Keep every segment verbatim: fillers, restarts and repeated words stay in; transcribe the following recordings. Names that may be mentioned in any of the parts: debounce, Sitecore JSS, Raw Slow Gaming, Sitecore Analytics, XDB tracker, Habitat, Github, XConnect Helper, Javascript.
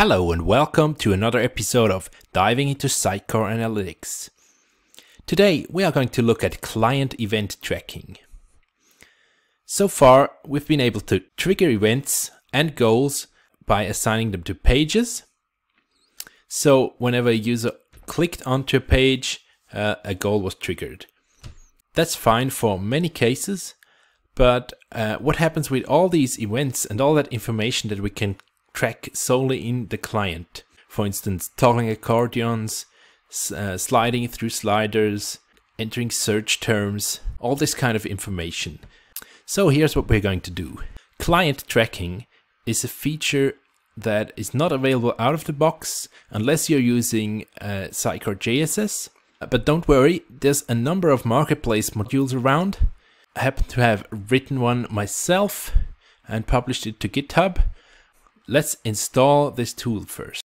Hello and welcome to another episode of Diving into Sitecore Analytics. Today we are going to look at client event tracking. So far we've been able to trigger events and goals by assigning them to pages. So whenever a user clicked onto a page, uh, a goal was triggered. That's fine for many cases, but uh, what happens with all these events and all that information that we can track solely in the client? For instance, toggling accordions, uh, sliding through sliders, entering search terms, all this kind of information. So here's what we're going to do. Client tracking is a feature that is not available out of the box unless you're using uh, Sitecore J S S. But don't worry, there's a number of marketplace modules around. I happen to have written one myself and published it to GitHub. Let's install this tool first.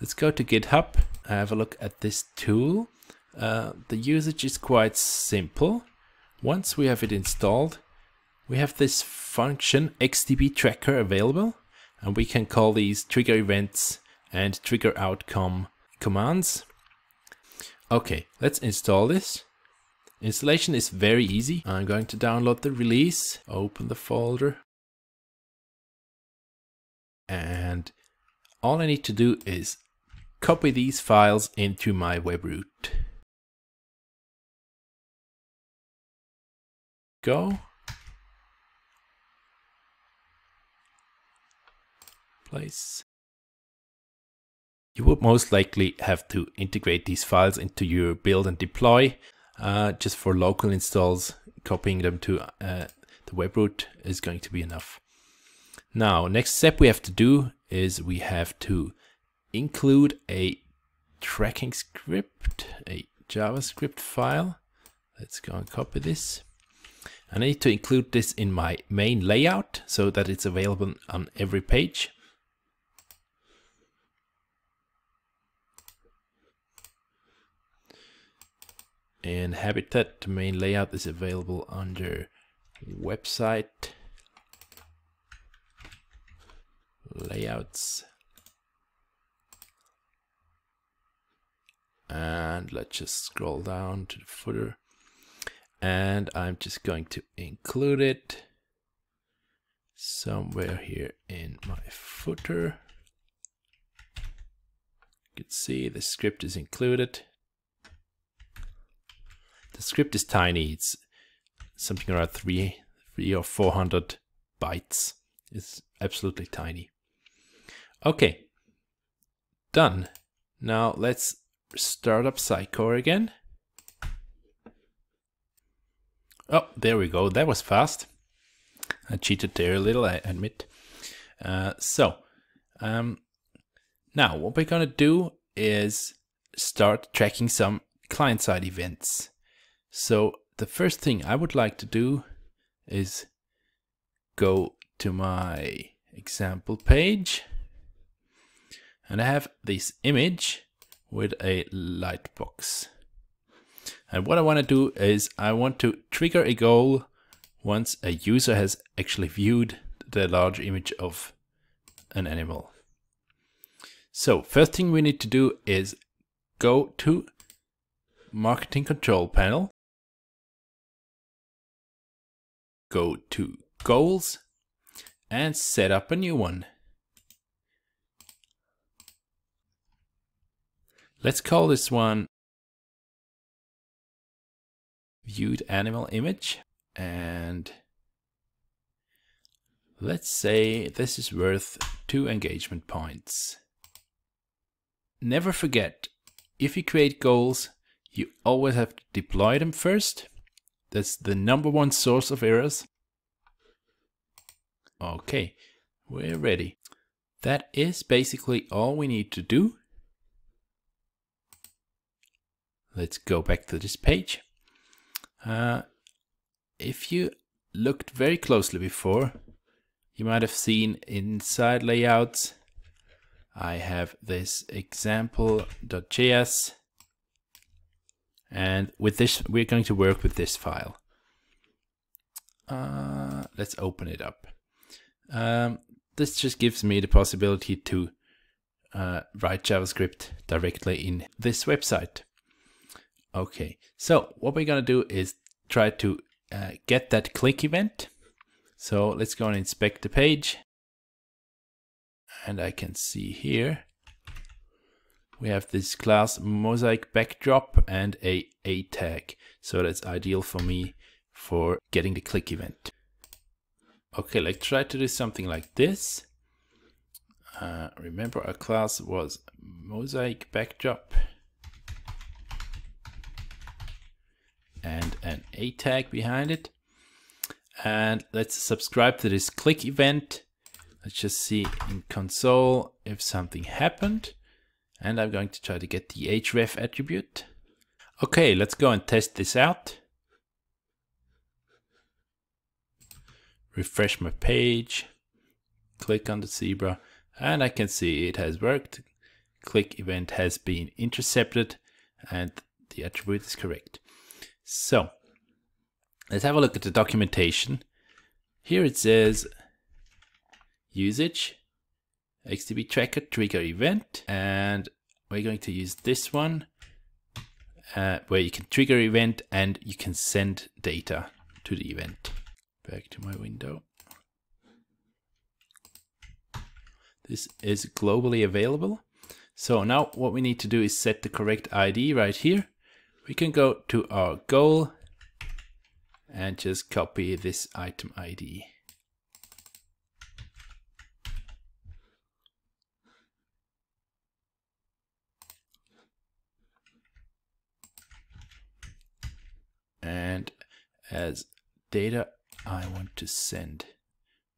Let's go to GitHub and have a look at this tool. Uh, the usage is quite simple. Once we have it installed, we have this function X D B tracker available, and we can call these trigger events and trigger outcome commands. Okay, let's install this. Installation is very easy. I'm going to download the release, open the folder. And all I need to do is copy these files into my web root. Go. Place. You would most likely have to integrate these files into your build and deploy. Uh, just for local installs, copying them to uh, the web root is going to be enough. Now, next step we have to do is we have to include a tracking script, a JavaScript file. Let's go and copy this. I need to include this in my main layout so that it's available on every page. In Habitat, the main layout is available under website. Layouts, and let's just scroll down to the footer, and I'm just going to include it somewhere here in my footer. You can see the script is included. The script is tiny, it's something around three three or four hundred bytes. It's absolutely tiny. Okay, done. Now let's start up Sitecore again. Oh, there we go. That was fast. I cheated there a little, I admit. Uh, so, um, now what we're going to do is start tracking some client-side events. So the first thing I would like to do is go to my example page. And I have this image with a light box. And what I want to do is I want to trigger a goal once a user has actually viewed the large image of an animal. So first thing we need to do is go to Marketing Control Panel. Go to Goals and set up a new one. Let's call this one viewed animal image, and let's say this is worth two engagement points. Never forget, if you create goals, you always have to deploy them first. That's the number one source of errors. Okay, we're ready. That is basically all we need to do. Let's go back to this page. Uh, if you looked very closely before, you might have seen inside layouts, I have this example.js, and with this, we're going to work with this file. Uh, let's open it up. Um, This just gives me the possibility to uh, write JavaScript directly in this website. Okay, so what we're going to do is try to uh, get that click event. So let's go and inspect the page. And I can see here we have this class mosaic backdrop and a a tag. So that's ideal for me for getting the click event. Okay, let's try to do something like this. Uh, remember our class was mosaic backdrop and an a tag behind it. And let's subscribe to this click event. Let's just see in console if something happened. And I'm going to try to get the href attribute. Okay, let's go and test this out. Refresh my page. Click on the zebra. And I can see it has worked. Click event has been intercepted. And the attribute is correct. So, let's have a look at the documentation. Here it says usage, X D B tracker, trigger event, and we're going to use this one uh, where you can trigger event and you can send data to the event. Back to my window. This is globally available. So now what we need to do is set the correct I D right here. We can go to our goal and just copy this item I D. And as data, I want to send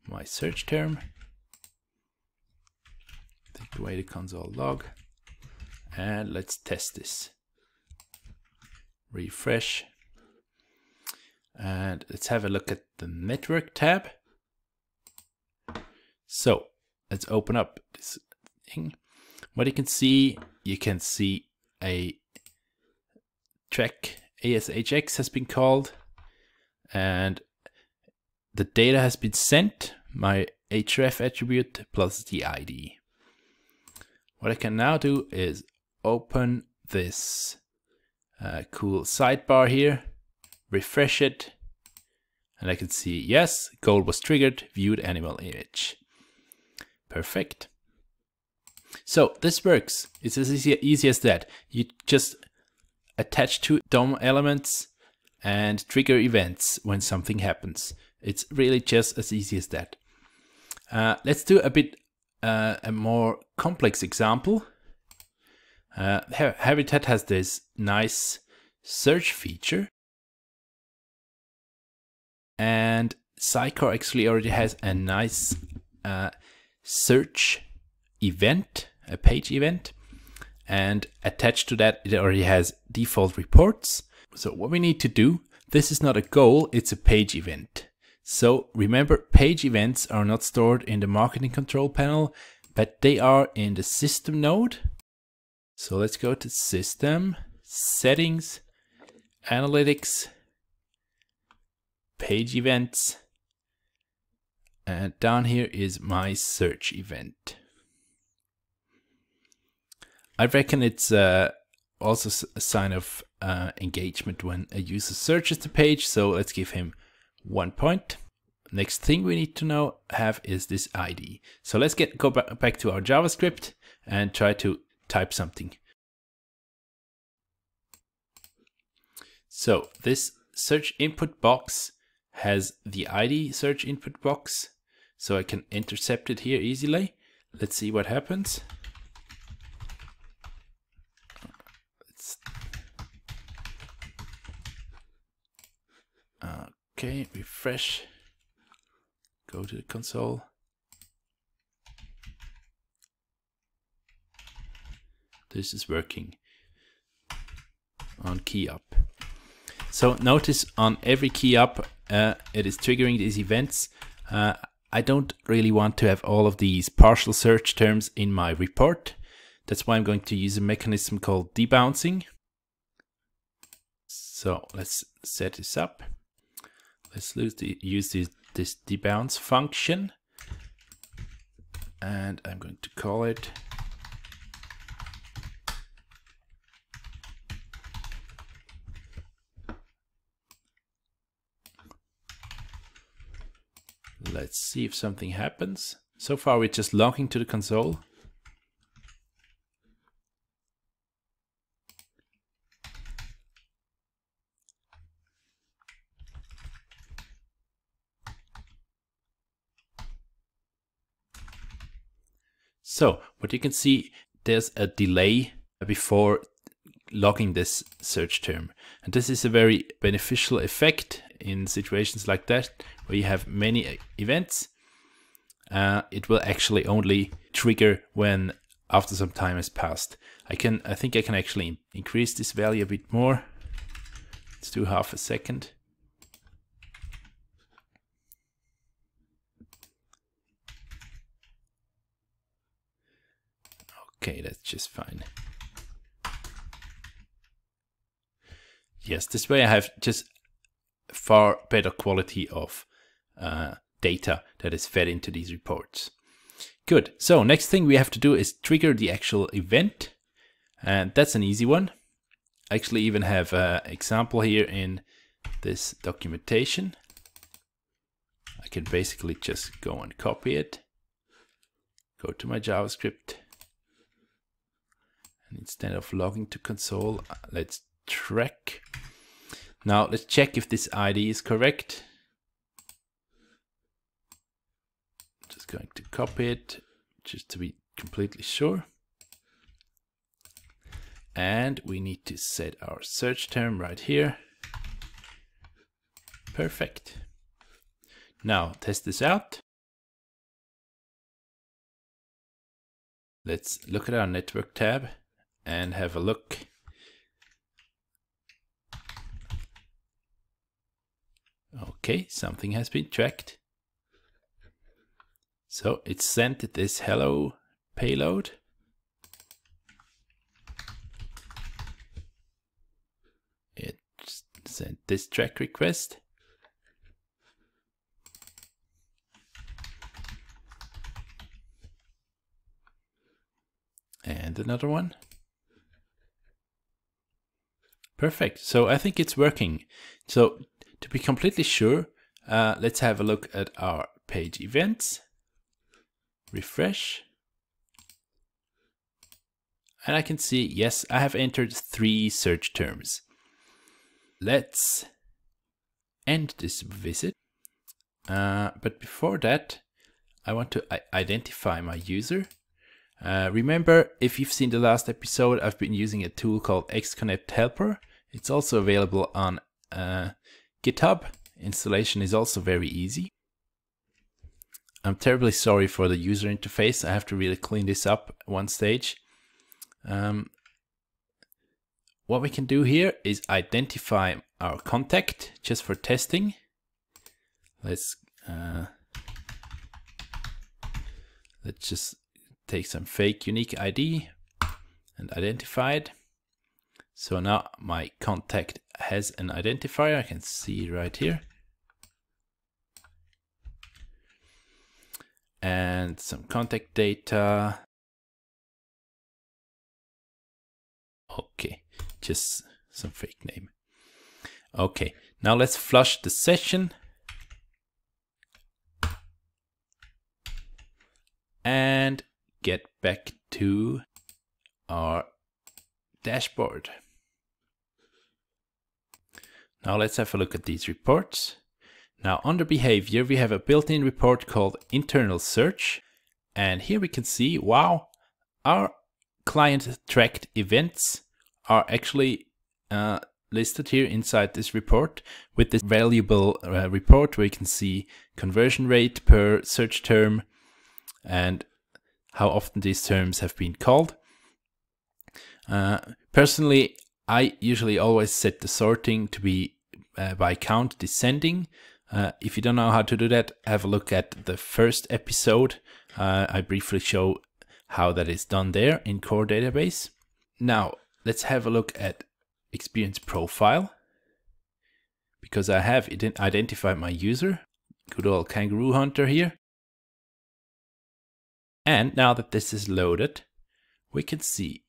my search term. Take away the console log. And let's test this. Refresh. And let's have a look at the network tab. So let's open up this thing. What you can see, you can see a track A S H X has been called and the data has been sent, my href attribute plus the I D. What I can now do is open this uh, cool sidebar here, refresh it, and I can see, yes, goal was triggered, viewed animal image. Perfect. So this works. It's as easy, easy as that. You just attach to D O M elements and trigger events when something happens. It's really just as easy as that. Uh, let's do a bit uh, a more complex example. Uh, Habitat has this nice search feature. And Sitecore actually already has a nice uh, search event, a page event. And attached to that, it already has default reports. So what we need to do, this is not a goal, it's a page event. So remember, page events are not stored in the marketing control panel, but they are in the system node. So let's go to system, settings, analytics, page events. And down here is my search event. I reckon it's uh, also a sign of uh, engagement when a user searches the page. So let's give him one point. Next thing we need to know have is this I D. So let's get go ba back to our JavaScript and try to type something. So this search input box has the I D search input box. So I can intercept it here easily. Let's see what happens. Okay, refresh, go to the console. This is working on key up. So notice on every key up, uh, it is triggering these events. Uh, I don't really want to have all of these partial search terms in my report. That's why I'm going to use a mechanism called debouncing. So let's set this up. Let's use, the, use this, this debounce function. and I'm going to call it let's see if something happens. So far we're just logging to the console. So what you can see, there's a delay before logging this search term. And this is a very beneficial effect in situations like that, where you have many events. Uh, it will actually only trigger when after some time has passed. I can, I think I can actually increase this value a bit more. Let's do half a second. Okay, that's just fine. Yes, this way I have just far better quality of uh, data that is fed into these reports. Good. So next thing we have to do is trigger the actual event. And that's an easy one. I actually even have an example here in this documentation. I can basically just go and copy it. Go to my JavaScript. And instead of logging to console, let's track. Now let's check if this I D is correct. I'm just going to copy it just to be completely sure. And we need to set our search term right here. Perfect. Now test this out. Let's look at our network tab and have a look. Okay, something has been tracked. So it sent this hello payload. It sent this track request. And another one. Perfect. So I think it's working. So to be completely sure, uh, let's have a look at our page events. Refresh. And I can see, yes, I have entered three search terms. Let's end this visit. Uh, but before that, I want to identify my user. Uh, remember, if you've seen the last episode, I've been using a tool called XConnect Helper. It's also available on uh, GitHub. Installation is also very easy. I'm terribly sorry for the user interface. I have to really clean this up at one stage. Um, what we can do here is identify our contact just for testing. Let's uh, let's just take some fake unique I D and identify it. So now my contact has an identifier. I can see right here. And some contact data. Okay, just some fake name. Okay, now let's flush the session. And get back to our dashboard. Now let's have a look at these reports. Now under behavior, we have a built-in report called internal search. And here we can see, wow, our client tracked events are actually uh, listed here inside this report with this valuable uh, report where you can see conversion rate per search term and how often these terms have been called. Uh, personally, I usually always set the sorting to be uh, by count descending. Uh, if you don't know how to do that, have a look at the first episode. Uh, I briefly show how that is done there in core database. Now, let's have a look at experience profile, because I have identified my user. Good old kangaroo hunter here. And now that this is loaded, we can see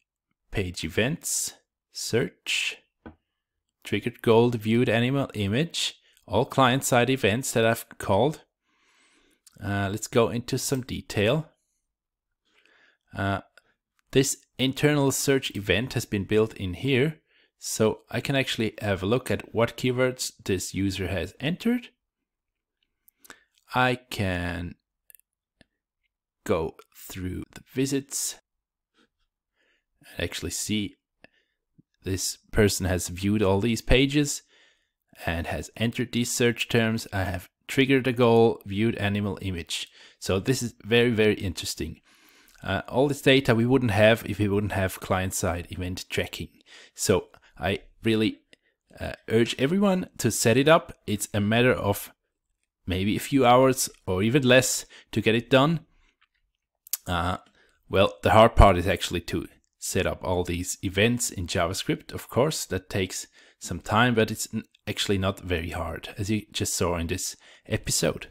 page events, search, triggered gold, viewed animal image, all client-side events that I've called. Uh, let's go into some detail. Uh, this internal search event has been built in here, so I can actually have a look at what keywords this user has entered. I can go through the visits and actually see this person has viewed all these pages and has entered these search terms. I have triggered a goal, viewed animal image. So this is very, very interesting. Uh, all this data we wouldn't have if we wouldn't have client-side event tracking. So I really uh, urge everyone to set it up. It's a matter of maybe a few hours or even less to get it done. Uh, well, the hard part is actually to set up all these events in JavaScript, of course. That takes some time, but it's actually not very hard, as you just saw in this episode.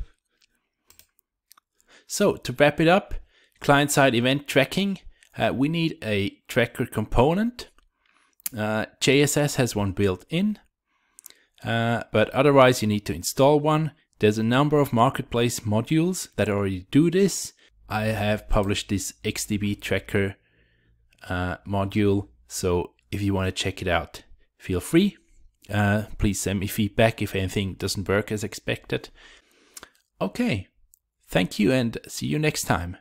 So to wrap it up, client-side event tracking, uh, we need a tracker component. Uh, J S S has one built in, uh, but otherwise you need to install one. There's a number of marketplace modules that already do this. I have published this X D B tracker uh, module, so if you want to check it out, feel free. Uh, please send me feedback if anything doesn't work as expected. Okay, thank you and see you next time.